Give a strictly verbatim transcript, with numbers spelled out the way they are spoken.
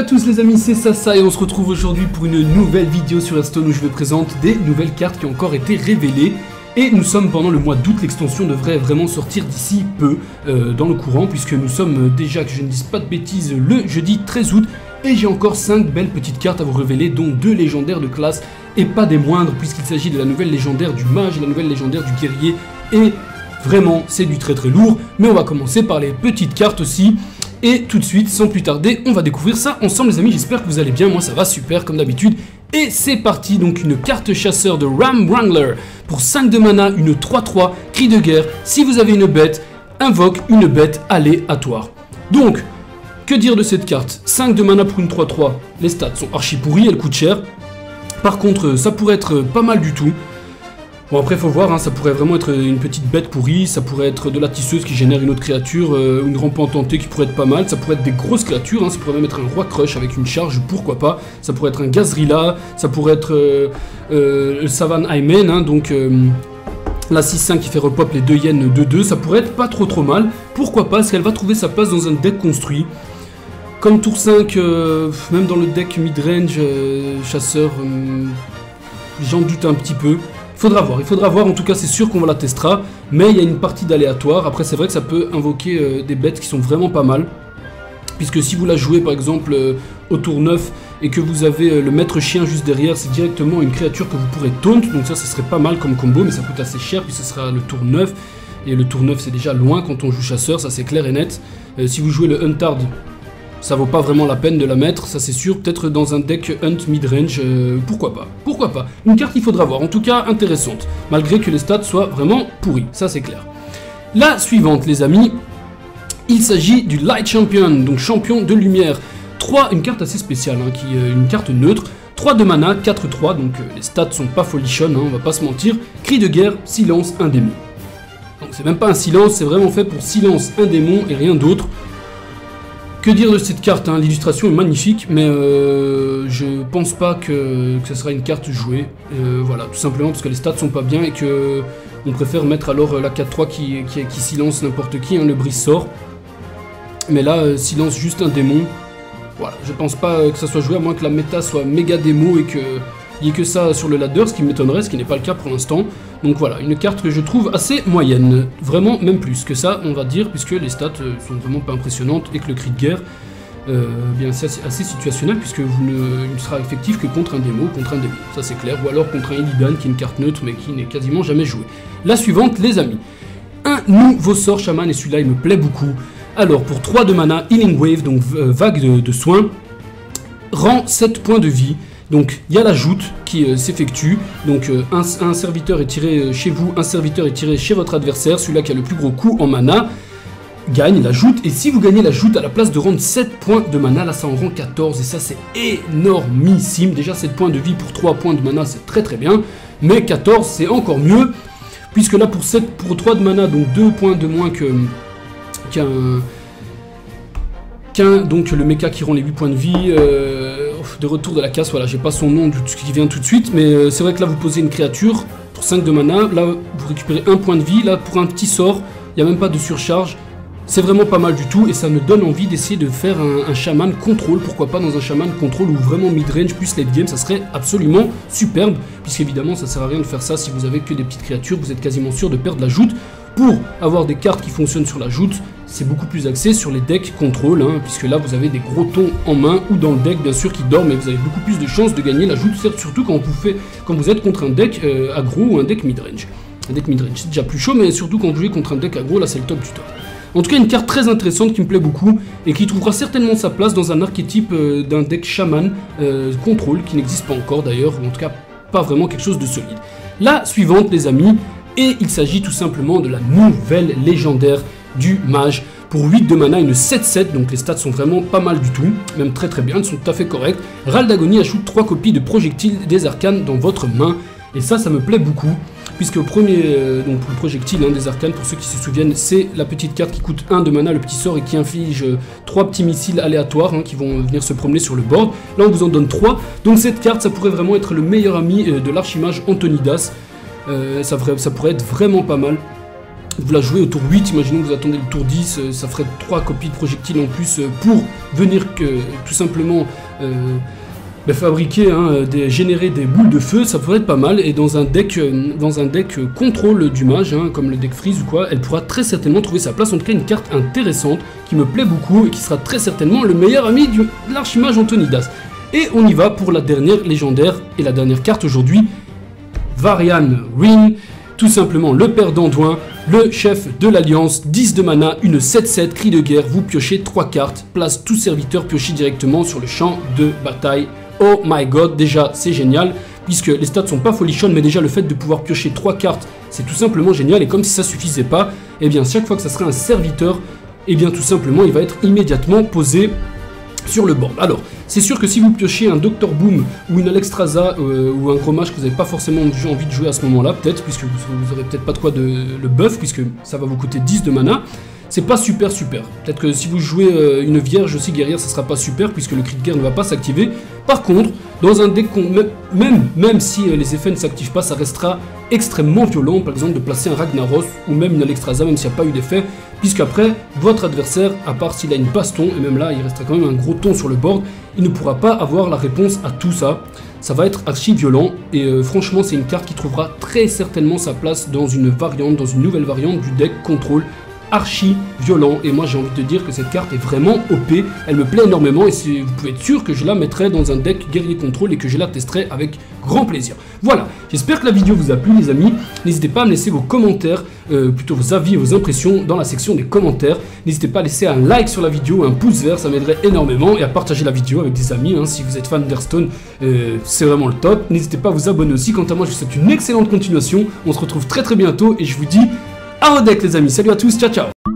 à tous les amis, c'est Sasa et on se retrouve aujourd'hui pour une nouvelle vidéo sur Hearthstone où je vous présente des nouvelles cartes qui ont encore été révélées. Et nous sommes pendant le mois d'août, l'extension devrait vraiment sortir d'ici peu euh, dans le courant, puisque nous sommes déjà, que je ne dise pas de bêtises, le jeudi treize août. Et j'ai encore cinq belles petites cartes à vous révéler, dont deux légendaires de classe et pas des moindres, puisqu'il s'agit de la nouvelle légendaire du mage et la nouvelle légendaire du guerrier. Et vraiment, c'est du très très lourd, mais on va commencer par les petites cartes aussi. Et tout de suite, sans plus tarder, on va découvrir ça ensemble les amis, j'espère que vous allez bien, moi ça va super comme d'habitude. Et c'est parti, donc une carte chasseur de Ram Wrangler, pour cinq de mana, une trois trois, cri de guerre, si vous avez une bête, invoque une bête aléatoire. Donc, que dire de cette carte? cinq de mana pour une trois trois, les stats sont archi pourris, elle coûte cher. Par contre, ça pourrait être pas mal du tout. Bon après faut voir, hein, ça pourrait vraiment être une petite bête pourrie, ça pourrait être de la tisseuse qui génère une autre créature, euh, une rampante hantée qui pourrait être pas mal, ça pourrait être des grosses créatures, hein, ça pourrait même être un roi crush avec une charge, pourquoi pas, ça pourrait être un Gazrilla, ça pourrait être euh, euh, le Savan Aymen, hein, donc euh, la six cinq qui fait repop les deux yens deux deux, ça pourrait être pas trop trop mal, pourquoi pas, parce qu'elle va trouver sa place dans un deck construit. Comme tour cinq, euh, même dans le deck midrange, euh, chasseur, euh, j'en doute un petit peu. Faudra voir, il faudra voir, en tout cas c'est sûr qu'on la testera, mais il y a une partie d'aléatoire. Après c'est vrai que ça peut invoquer euh, des bêtes qui sont vraiment pas mal, puisque si vous la jouez par exemple euh, au tour neuf et que vous avez euh, le maître chien juste derrière, c'est directement une créature que vous pourrez taunt, donc ça, ça serait pas mal comme combo, mais ça coûte assez cher, puis ce sera le tour neuf, et le tour neuf c'est déjà loin quand on joue chasseur, ça c'est clair et net. Euh, si vous jouez le Huntard, ça vaut pas vraiment la peine de la mettre, ça c'est sûr, peut-être dans un deck Hunt midrange, euh, pourquoi pas, pourquoi pas. Une carte qu'il faudra voir, en tout cas intéressante, malgré que les stats soient vraiment pourris, ça c'est clair. La suivante les amis, il s'agit du Light Champion, donc champion de lumière, trois, une carte assez spéciale, hein, qui, euh, une carte neutre, trois de mana, quatre trois, donc euh, les stats sont pas folichonnes, hein, on va pas se mentir, cri de guerre, silence, un démon. Donc c'est même pas un silence, c'est vraiment fait pour silence, un démon et rien d'autre. Que dire de cette carte, hein, l'illustration est magnifique, mais euh, je pense pas que, que ce sera une carte jouée. Euh, voilà, tout simplement parce que les stats sont pas bien et que on préfère mettre alors la quatre trois qui, qui, qui silence n'importe qui, hein, le brise sort. Mais là, euh, silence juste un démon. Voilà, je pense pas que ça soit joué à moins que la méta soit méga démo et que il n'y ait que ça sur le ladder, ce qui m'étonnerait, ce qui n'est pas le cas pour l'instant. Donc voilà, une carte que je trouve assez moyenne, vraiment même plus que ça, on va dire, puisque les stats sont vraiment pas impressionnantes et que le cri de guerre, euh, bien c'est assez, assez situationnel, puisque vous ne, il ne sera effectif que contre un démo, contre un démo, ça c'est clair, ou alors contre un Illidan qui est une carte neutre mais qui n'est quasiment jamais jouée. La suivante les amis, un nouveau sort chaman et celui-là il me plaît beaucoup. Alors pour trois de mana, Healing Wave, donc euh, vague de, de soins, rend sept points de vie. Donc il y a la joute qui euh, s'effectue, donc euh, un, un serviteur est tiré euh, chez vous, un serviteur est tiré chez votre adversaire, celui-là qui a le plus gros coup en mana gagne la joute, et si vous gagnez la joute à la place de rendre sept points de mana, là ça en rend quatorze, et ça c'est énormissime, déjà sept points de vie pour trois points de mana c'est très très bien, mais quatorze c'est encore mieux, puisque là pour, sept, pour trois de mana, donc deux points de moins que qu'un... qu'un, donc le mecha qui rend les huit points de vie... Euh, de retour de la casse, voilà, j'ai pas son nom qui vient tout de suite, mais euh, c'est vrai que là vous posez une créature pour cinq de mana, là vous récupérez un point de vie, là pour un petit sort, il n'y a même pas de surcharge, c'est vraiment pas mal du tout, et ça me donne envie d'essayer de faire un, un chaman contrôle, pourquoi pas dans un chaman contrôle ou vraiment midrange plus late game, ça serait absolument superbe, puisqu'évidemment ça sert à rien de faire ça si vous avez que des petites créatures, vous êtes quasiment sûr de perdre la joute. Pour avoir des cartes qui fonctionnent sur la joute, c'est beaucoup plus axé sur les decks contrôle, hein, puisque là vous avez des gros tons en main ou dans le deck bien sûr qui dorment et vous avez beaucoup plus de chances de gagner la joute, surtout quand vous, fait, quand vous êtes contre un deck euh, aggro ou un deck midrange. Un deck midrange c'est déjà plus chaud, mais surtout quand vous jouez contre un deck aggro, là c'est le top du top. En tout cas une carte très intéressante qui me plaît beaucoup et qui trouvera certainement sa place dans un archétype euh, d'un deck shaman euh, contrôle qui n'existe pas encore d'ailleurs, ou en tout cas pas vraiment quelque chose de solide. La suivante les amis, et il s'agit tout simplement de la nouvelle légendaire du mage. Pour huit de mana, une sept sept, donc les stats sont vraiment pas mal du tout, même très très bien, elles sont tout à fait correctes. Ral d'agonie ajoute trois copies de projectiles des arcanes dans votre main, et ça, ça me plaît beaucoup, puisque au premier, euh, donc pour le projectile hein, des arcanes, pour ceux qui se souviennent, c'est la petite carte qui coûte un de mana, le petit sort, et qui inflige euh, trois petits missiles aléatoires hein, qui vont venir se promener sur le board. Là, on vous en donne trois, donc cette carte, ça pourrait vraiment être le meilleur ami euh, de l'archimage Antonidas. Euh, ça, ça pourrait être vraiment pas mal. Vous la jouez au tour huit, imaginons que vous attendez le tour dix, euh, ça ferait trois copies de projectiles en plus euh, pour venir que, tout simplement euh, bah, fabriquer, hein, des, générer des boules de feu, ça pourrait être pas mal. Et dans un deck, dans un deck contrôle du mage, hein, comme le deck freeze ou quoi, elle pourra très certainement trouver sa place. En tout cas, une carte intéressante qui me plaît beaucoup et qui sera très certainement le meilleur ami du, de l'archimage Antonidas. Et on y va pour la dernière légendaire et la dernière carte aujourd'hui, Varian Wrynn, tout simplement le père d'Anduin, le chef de l'Alliance, dix de mana, une sept sept, cri de guerre, vous piochez trois cartes, place tout serviteur pioché directement sur le champ de bataille. Oh my god, déjà c'est génial, puisque les stats sont pas folichonnes, mais déjà le fait de pouvoir piocher trois cartes, c'est tout simplement génial, et comme si ça suffisait pas, et eh bien chaque fois que ça serait un serviteur, et eh bien tout simplement il va être immédiatement posé sur le board. Alors, c'est sûr que si vous piochez un docteur Boom ou une Alexstrasza euh, ou un gros mage que vous n'avez pas forcément envie de jouer à ce moment-là, peut-être, puisque vous n'aurez peut-être pas de quoi de le buff, puisque ça va vous coûter dix de mana, c'est pas super super. Peut-être que si vous jouez euh, une vierge aussi guerrière, ça sera pas super, puisque le cri de guerre ne va pas s'activer. Par contre, dans un deck, même, même si euh, les effets ne s'activent pas, ça restera extrêmement violent, par exemple de placer un Ragnaros ou même une Alexstrasza, même s'il n'y a pas eu d'effet, puisqu'après, votre adversaire, à part s'il a une baston, et même là, il restera quand même un gros ton sur le board, il ne pourra pas avoir la réponse à tout ça. Ça va être archi violent, et euh, franchement, c'est une carte qui trouvera très certainement sa place dans une variante, dans une nouvelle variante du deck contrôle archi violent. Et moi, j'ai envie de dire que cette carte est vraiment O P, elle me plaît énormément, et vous pouvez être sûr que je la mettrai dans un deck guerrier contrôle et que je la testerai avec grand plaisir. Voilà, j'espère que la vidéo vous a plu, les amis. N'hésitez pas à me laisser vos commentaires, euh, plutôt vos avis et vos impressions dans la section des commentaires. N'hésitez pas à laisser un like sur la vidéo, un pouce vert, ça m'aiderait énormément, et à partager la vidéo avec des amis, hein. Si vous êtes fan d'Hearthstone, euh, c'est vraiment le top. N'hésitez pas à vous abonner aussi. Quant à moi, je vous souhaite une excellente continuation, on se retrouve très très bientôt, et je vous dis à vos decks, les amis. Salut à tous, ciao ciao.